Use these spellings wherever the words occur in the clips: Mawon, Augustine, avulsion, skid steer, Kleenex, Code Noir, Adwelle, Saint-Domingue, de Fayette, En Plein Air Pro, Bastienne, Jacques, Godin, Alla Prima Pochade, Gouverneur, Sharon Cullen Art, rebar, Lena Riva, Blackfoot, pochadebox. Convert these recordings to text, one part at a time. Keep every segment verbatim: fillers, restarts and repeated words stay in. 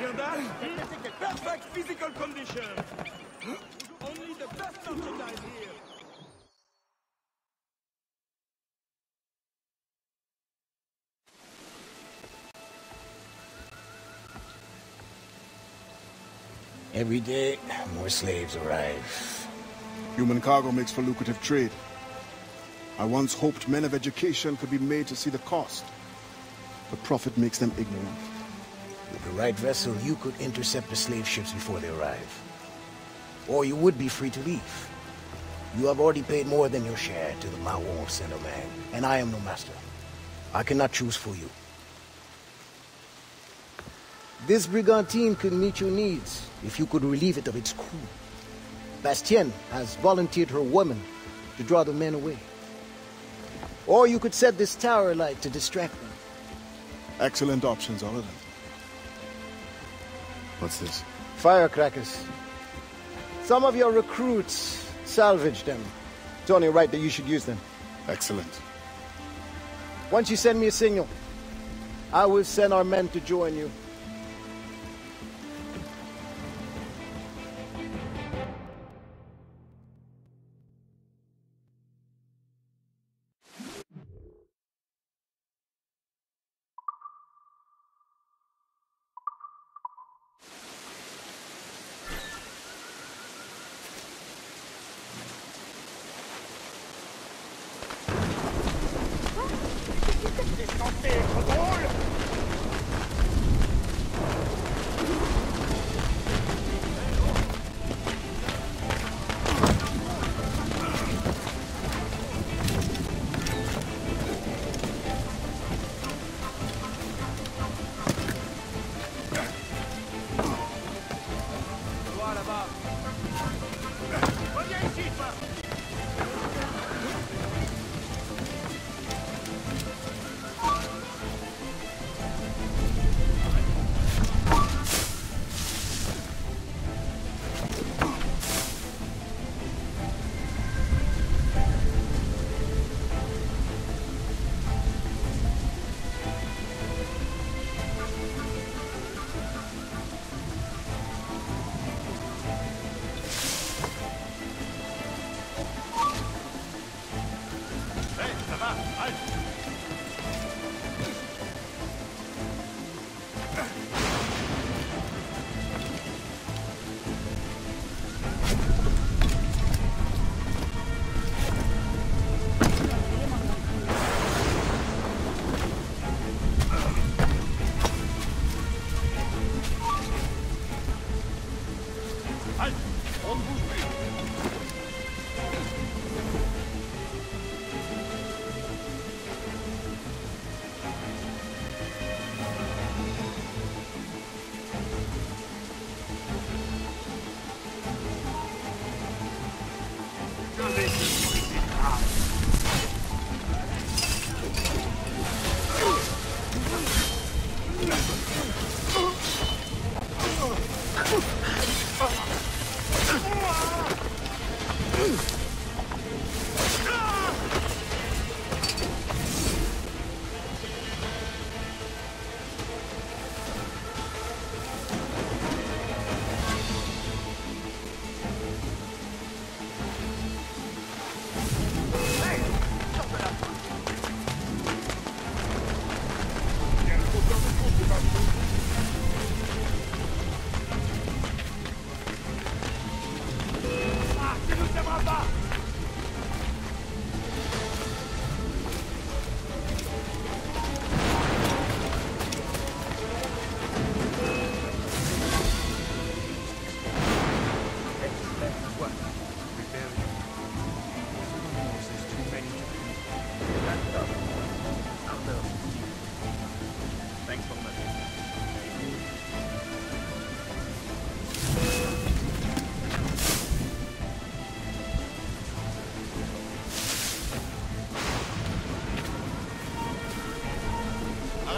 Scandal? Perfect physical condition. Only the best merchandise here. Every day, more slaves arrive. Human cargo makes for lucrative trade. I once hoped men of education could be made to see the cost. The profit makes them ignorant. With the right vessel, you could intercept the slave ships before they arrive. Or you would be free to leave. You have already paid more than your share to the Mawon of Saint-Domingue, and I am no master. I cannot choose for you. This brigantine could meet your needs, if you could relieve it of its crew. Bastienne has volunteered her woman to draw the men away. Or you could set this tower light to distract them. Excellent options, all of them. What's this? Firecrackers. Some of your recruits salvaged them. It's only right that you should use them. Excellent. Once you send me a signal, I will send our men to join you.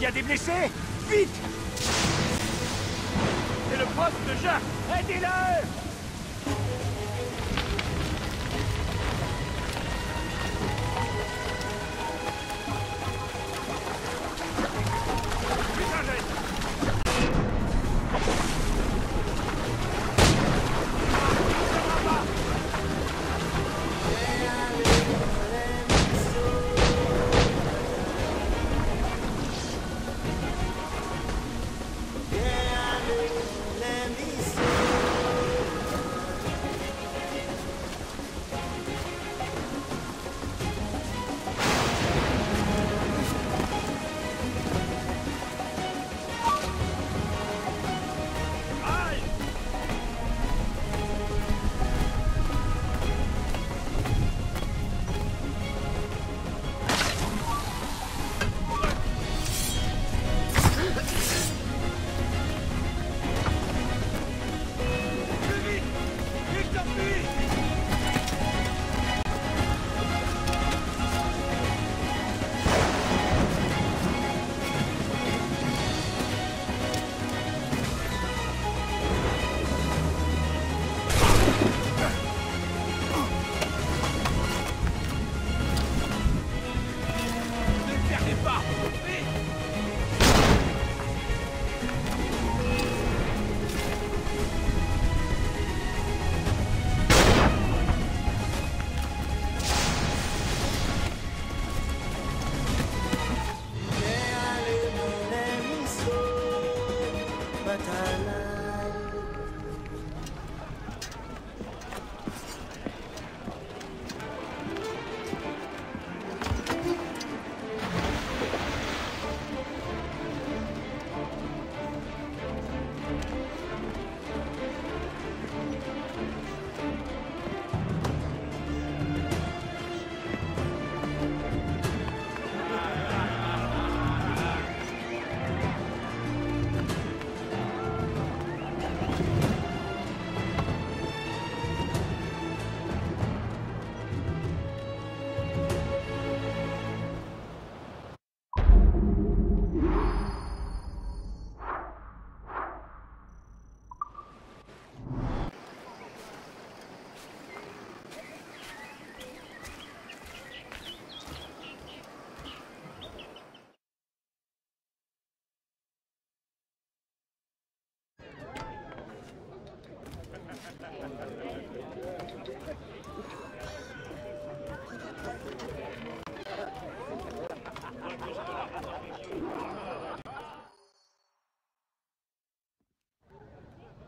Il y a des blessés? Vite! C'est le poste de Jacques! Aidez-le!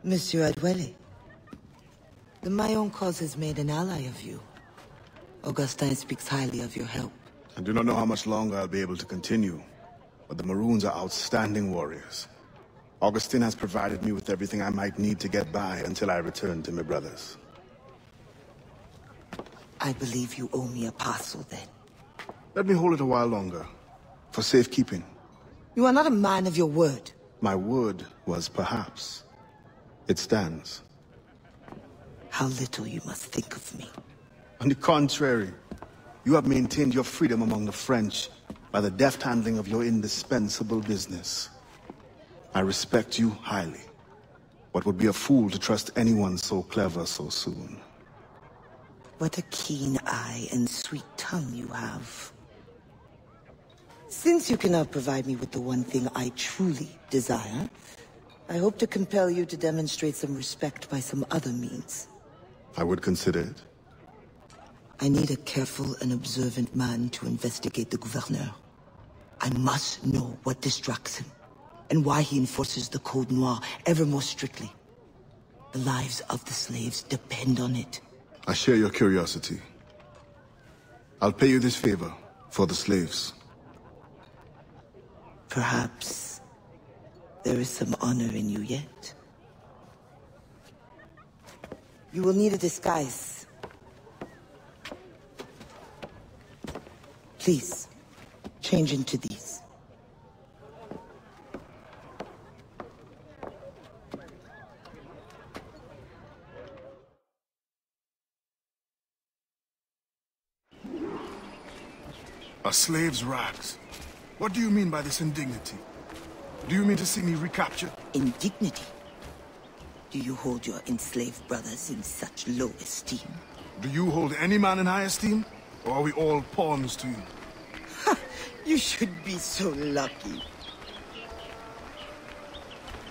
Monsieur Adwelle, the Mayon cause has made an ally of you. Augustine speaks highly of your help. I do not know how much longer I'll be able to continue, but the Maroons are outstanding warriors. Augustine has provided me with everything I might need to get by until I return to my brothers. I believe you owe me a parcel, then. Let me hold it a while longer, for safekeeping. You are not a man of your word. My word was perhaps. It stands. How little you must think of me. On the contrary, you have maintained your freedom among the French by the deft handling of your indispensable business. I respect you highly, but would be a fool to trust anyone so clever so soon. What a keen eye and sweet tongue you have. Since you cannot provide me with the one thing I truly desire, I hope to compel you to demonstrate some respect by some other means. I would consider it. I need a careful and observant man to investigate the Gouverneur. I must know what distracts him, and why he enforces the Code Noir ever more strictly. The lives of the slaves depend on it. I share your curiosity. I'll pay you this favor for the slaves. Perhaps there is some honor in you yet. You will need a disguise. Please, change into these. A slave's rags. What do you mean by this indignity? Do you mean to see me recaptured? Indignity? Do you hold your enslaved brothers in such low esteem? Do you hold any man in high esteem? Or are we all pawns to you? Ha! You should be so lucky.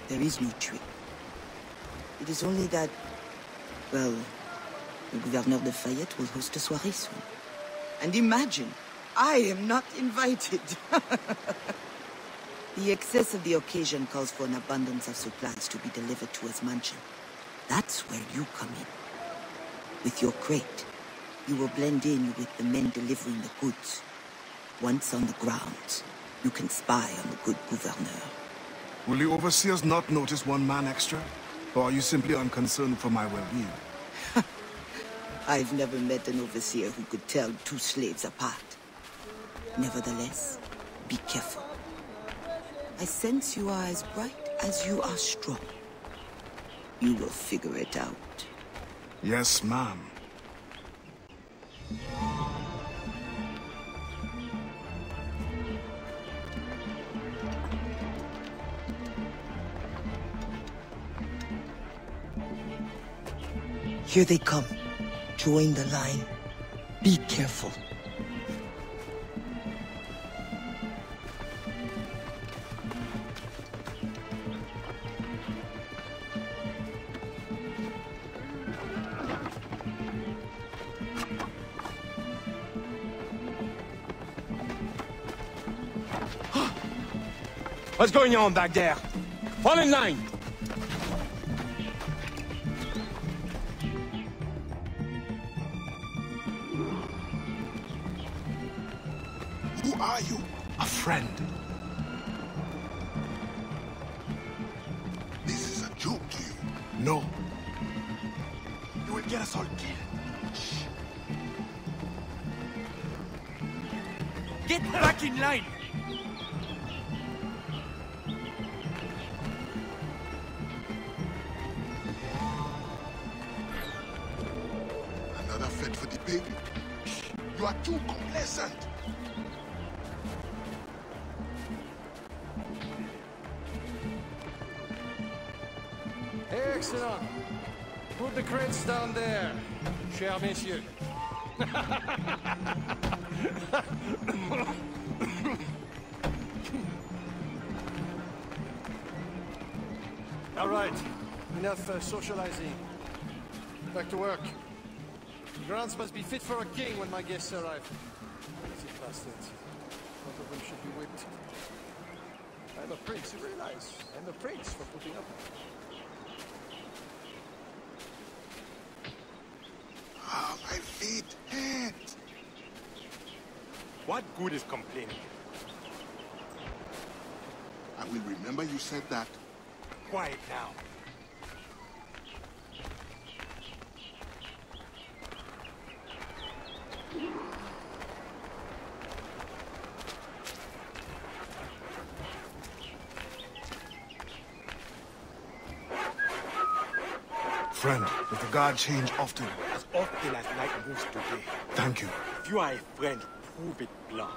There is no trick. It is only that... well... the Gouverneur de Fayette will host a soirée soon. And imagine, I am not invited. The excess of the occasion calls for an abundance of supplies to be delivered to his mansion. That's where you come in. With your crate, you will blend in with the men delivering the goods. Once on the grounds, you can spy on the good Gouverneur. Will the overseers not notice one man extra? Or are you simply unconcerned for my well-being? I've never met an overseer who could tell two slaves apart. Nevertheless, be careful. I sense you are as bright as you are strong. You will figure it out. Yes, ma'am. Here they come. Join the line. Be careful. What's going on back there? Fall in line! Who are you? A friend. This is a joke to you. No. You will get us all killed. Shh. Get back in line! Excellent. Put the crates down there, cher messieurs. All right, enough uh, socializing. Back to work. The grounds must be fit for a king when my guests arrive. Lazy bastards. One of them should be whipped. I'm a prince, you realize. I'm a prince for putting up. Ah, oh, my feet hurt. What good is complaining? I will remember you said that. Quiet now. Friend, does the guard change often? As often as night moves today. Thank you. If you are a friend, prove it blunt.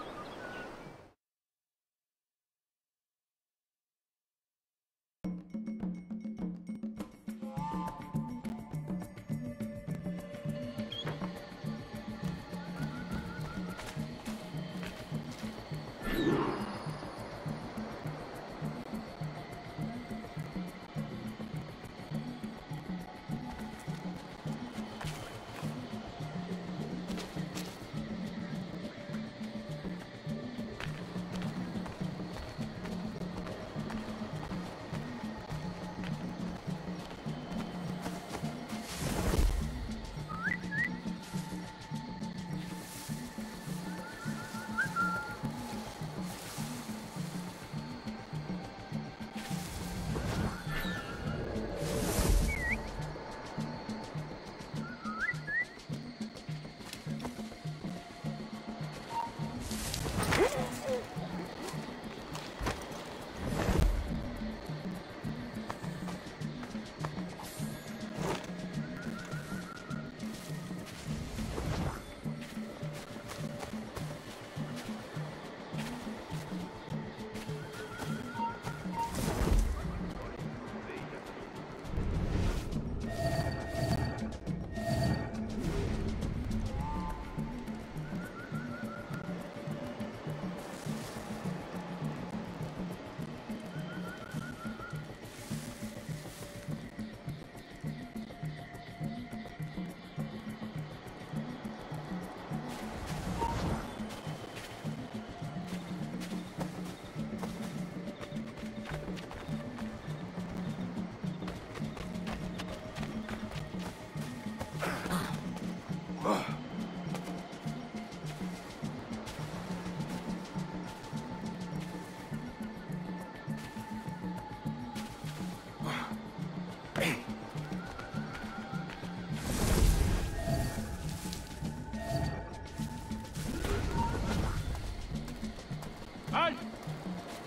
Halt!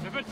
Wer wird...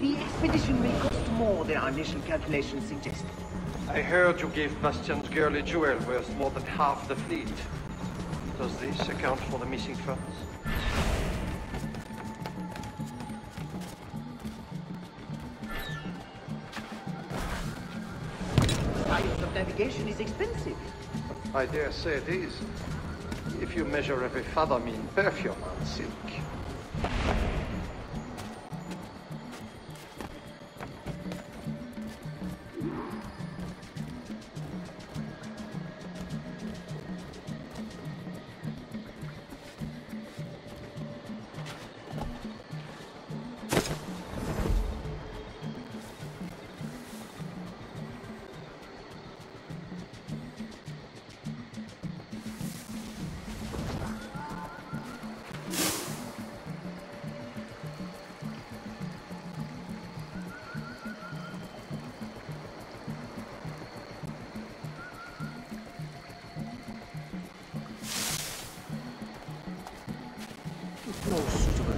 The expedition may cost more than our initial calculations suggest. I heard you gave Bastienne's girl a jewel worth more than half the fleet. Does this account for the missing funds? Science of navigation is expensive. I dare say it is. If you measure every fathom in perfume and silk.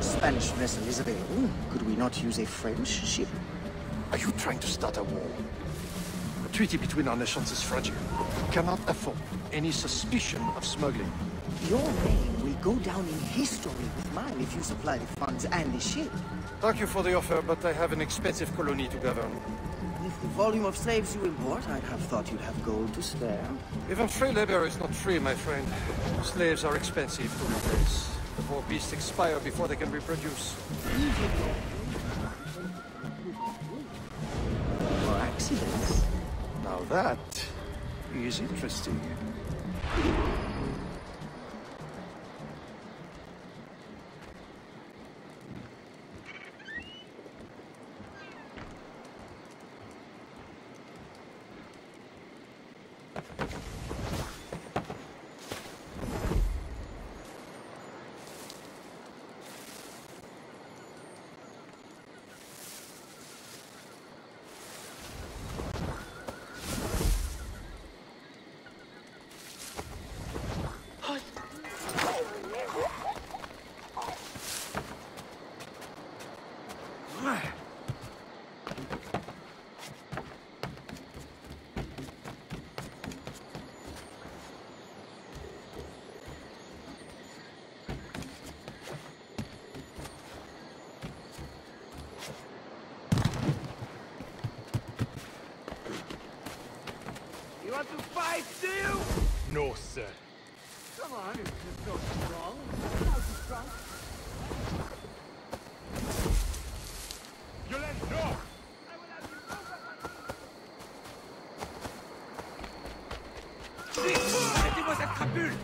Spanish vessel is available. Could we not use a French ship? Are you trying to start a war? The treaty between our nations is fragile. We cannot afford any suspicion of smuggling. Your name will go down in history with mine if you supply the funds and the ship. Thank you for the offer, but I have an expensive colony to govern. With the volume of slaves you import, I'd have thought you'd have gold to spare. Even free labor is not free, my friend. Slaves are expensive to replace. The poor beasts expire before they can reproduce. Or accidents. Now that is interesting. No, sir. Come on, it's just not strong. Not strong. You let go! I will have you go! Arrêtez-moi cette crapule!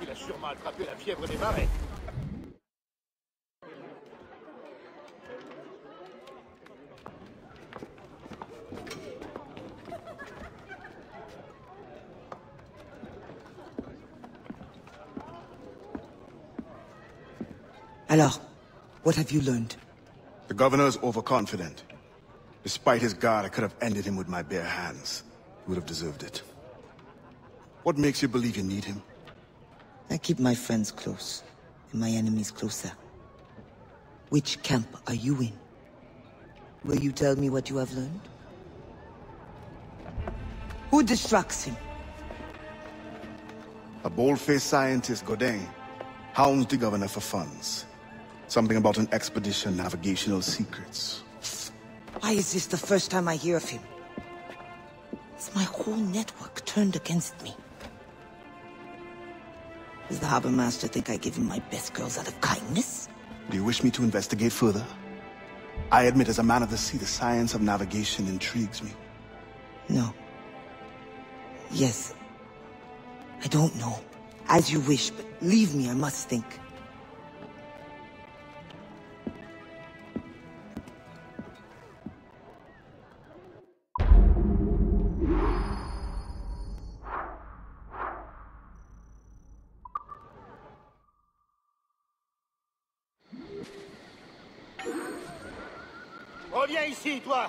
Il a sûrement attrapé la fièvre des marais. Alors, what have you learned? The governor's overconfident. Despite his guard, I could have ended him with my bare hands. He would have deserved it. What makes you believe you need him? I keep my friends close, and my enemies closer. Which camp are you in? Will you tell me what you have learned? Who distracts him? A bold-faced scientist, Godin, hounds the governor for funds. Something about an expedition, navigational secrets. Why is this the first time I hear of him? Is my whole network turned against me? Does the harbor master think I give him my best girls out of kindness? Do you wish me to investigate further? I admit, as a man of the sea, the science of navigation intrigues me. No. Yes. I don't know. As you wish, but leave me, I must think. Reviens ici, toi!